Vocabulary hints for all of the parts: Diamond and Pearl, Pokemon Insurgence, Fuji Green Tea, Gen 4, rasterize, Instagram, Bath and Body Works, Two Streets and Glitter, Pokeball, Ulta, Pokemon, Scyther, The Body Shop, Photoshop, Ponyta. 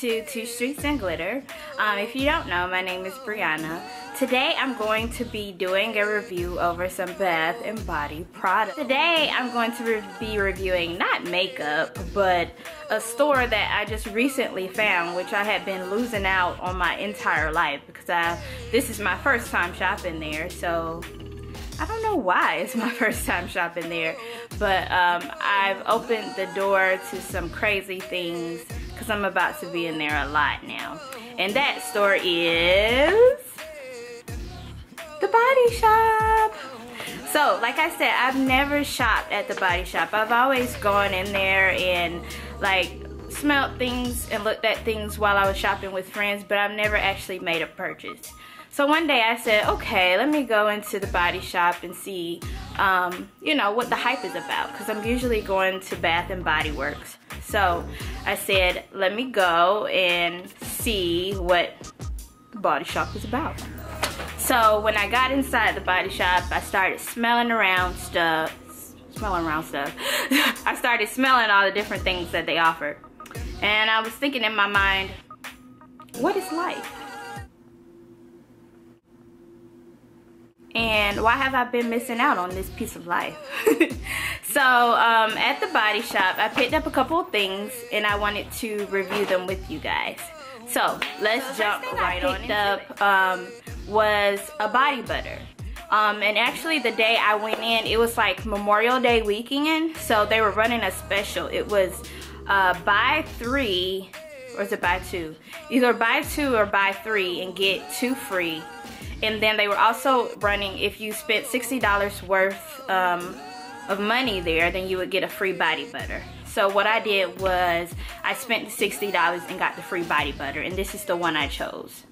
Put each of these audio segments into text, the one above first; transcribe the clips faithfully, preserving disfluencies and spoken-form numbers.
to Two Streets and Glitter. Um, if you don't know, my name is Brianna. Today I'm going to be doing a review over some Bath and Body products. Today I'm going to re be reviewing not makeup, but a store that I just recently found, which I had been losing out on my entire life because I this is my first time shopping there. So I don't know why it's my first time shopping there, but um, I've opened the door to some crazy things because I'm about to be in there a lot now. And that store is The Body Shop. So like I said, I've never shopped at The Body Shop. I've always gone in there and like smelled things and looked at things while I was shopping with friends, but I've never actually made a purchase. So one day I said, okay, let me go into The Body Shop and see, um, you know, what the hype is about, because I'm usually going to Bath and Body Works. So I said, let me go and see what The Body Shop is about. So when I got inside The Body Shop, I started smelling around stuff, smelling around stuff. I started smelling all the different things that they offered. And I was thinking in my mind, what is life? And why have I been missing out on this piece of life? So um, at The Body Shop, I picked up a couple of things and I wanted to review them with you guys. So let's so jump right on into up. Um, was a body butter, um, and actually the day I went in, it was like Memorial Day weekend, so they were running a special. It was uh, buy three, or is it buy two? Either buy two or buy three and get two free. And then they were also running, if you spent sixty dollars worth um, of money there, then you would get a free body butter. So what I did was I spent sixty dollars and got the free body butter, and this is the one I chose.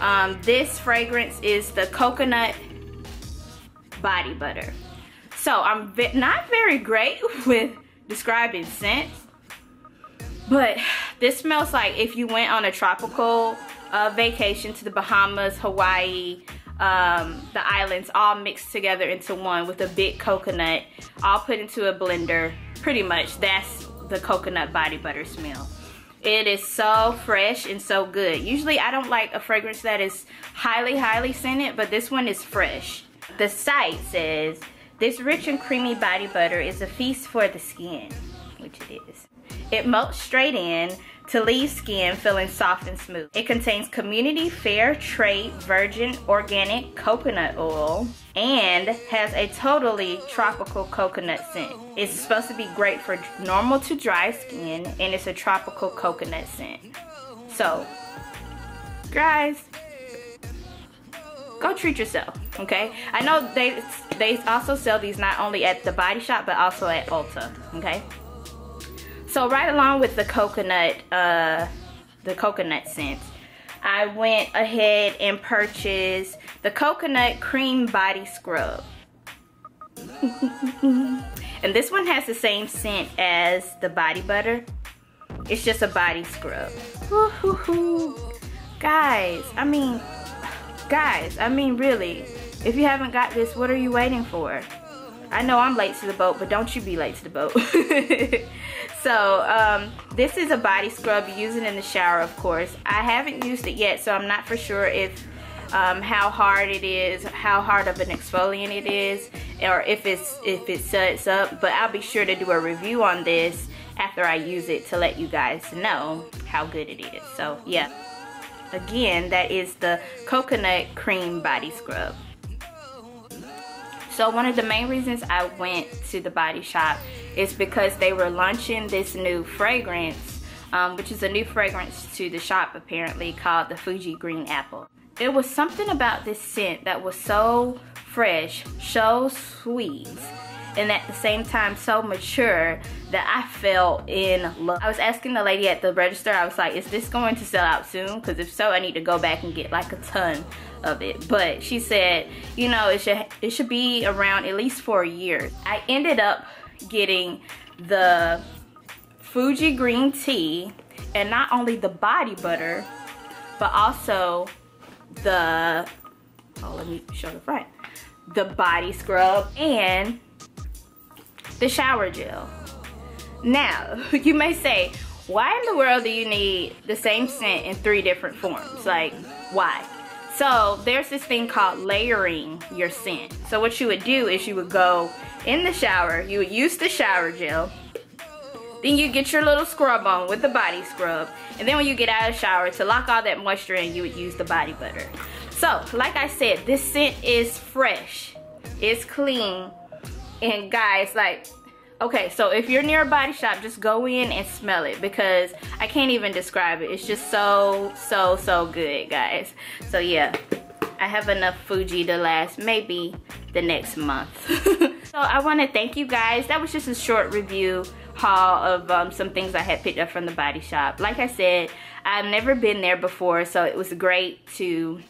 Um, this fragrance is the coconut body butter. So I'm ve- not very great with describing scents, but this smells like if you went on a tropical uh, vacation to the Bahamas, Hawaii, um, the islands, all mixed together into one with a big coconut, all put into a blender. Pretty much that's the coconut body butter smell. It is so fresh and so good. Usually I don't like a fragrance that is highly, highly scented, but this one is fresh. The site says, this rich and creamy body butter is a feast for the skin, which it is. It melts straight in to leave skin feeling soft and smooth. It contains community fair trade virgin organic coconut oil and has a totally tropical coconut scent. It's supposed to be great for normal to dry skin, and it's a tropical coconut scent. So, guys, go treat yourself, okay? I know they, they also sell these not only at The Body Shop, but also at Ulta, okay? So right along with the coconut, uh, the coconut scent, I went ahead and purchased the coconut cream body scrub. And this one has the same scent as the body butter. It's just a body scrub. Woo-hoo-hoo. Guys, I mean, guys, I mean really, if you haven't got this, what are you waiting for? I know I'm late to the boat, but don't you be late to the boat. So, um, this is a body scrub using in the shower, of course. I haven't used it yet, so I'm not for sure if um, how hard it is, how hard of an exfoliant it is, or if it's if it suds up. But I'll be sure to do a review on this after I use it to let you guys know how good it is. So, yeah. Again, that is the coconut cream body scrub. So one of the main reasons I went to The Body Shop is because they were launching this new fragrance, um, which is a new fragrance to the shop apparently, called the Fuji Green Apple. There was something about this scent that was so fresh, so sweet, and at the same time so mature that I fell in love. I was asking the lady at the register, I was like, is this going to sell out soon? Because if so, I need to go back and get like a ton of it. But she said, you know, it should it should be around at least for a year. I ended up getting the Fuji Green Tea, and not only the body butter, but also the, oh, let me show the front, the body scrub and the shower gel. Now, you may say, why in the world do you need the same scent in three different forms? Like, why? So there's this thing called layering your scent. So what you would do is you would go in the shower, you would use the shower gel, then you get your little scrub on with the body scrub, and then when you get out of the shower, to lock all that moisture in, you would use the body butter. So like I said, this scent is fresh, it's clean, and guys, like, okay, so if you're near a body shop, just go in and smell it, because I can't even describe it. It's just so, so, so good, guys. So yeah, I have enough Fuji to last maybe the next month. So I want to thank you guys. That was just a short review haul of um, some things I had picked up from the Body Shop. Like I said, I've never been there before, so it was great to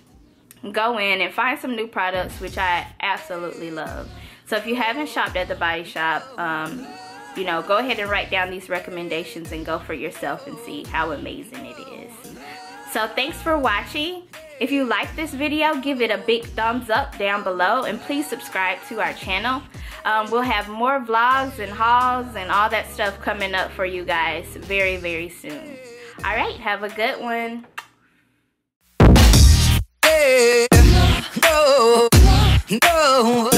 go in and find some new products, which I absolutely love. So if you haven't shopped at the Body Shop, um, you know, go ahead and write down these recommendations and go for yourself and see how amazing it is. So thanks for watching. If you like this video, give it a big thumbs up down below, and please subscribe to our channel. Um, we'll have more vlogs and hauls and all that stuff coming up for you guys very, very soon. All right, have a good one. Yeah, no, no.